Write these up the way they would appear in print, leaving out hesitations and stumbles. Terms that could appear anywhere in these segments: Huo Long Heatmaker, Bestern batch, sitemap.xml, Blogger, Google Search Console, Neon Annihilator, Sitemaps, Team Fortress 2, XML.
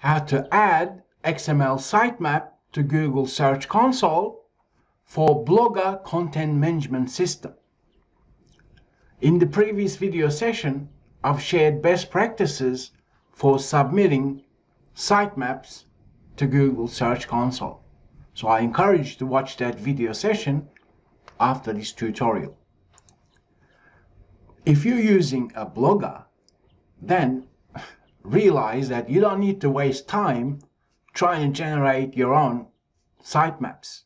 how to add XML sitemap to Google Search Console for Blogger content management system. In the previous video session, I've shared best practices for submitting sitemaps to Google Search Console. So I encourage you to watch that video session after this tutorial. If you're using a blogger, then realize that you don't need to waste time trying to generate your own sitemaps,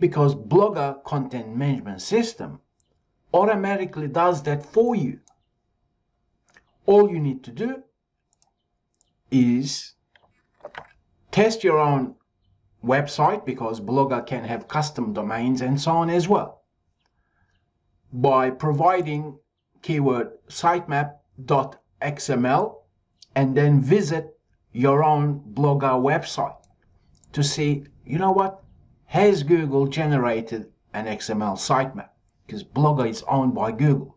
because Blogger content management system automatically does that for you. All you need to do is test your own website, because Blogger can have custom domains and so on as well, by providing keyword sitemap.xml and then visit your own Blogger website to see, you know what, has Google generated an XML sitemap? Because Blogger is owned by Google.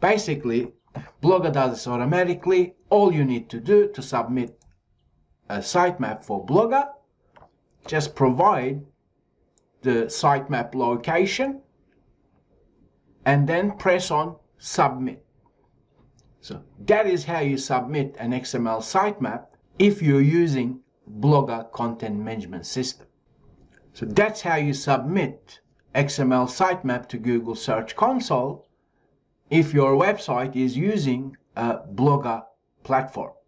Basically, Blogger does this automatically. All you need to do to submit a sitemap for Blogger, just provide the sitemap location and then press on submit. So that is how you submit an XML sitemap if you're using Blogger content management system. So that's how you submit XML sitemap to Google Search Console if your website is using a Blogger platform.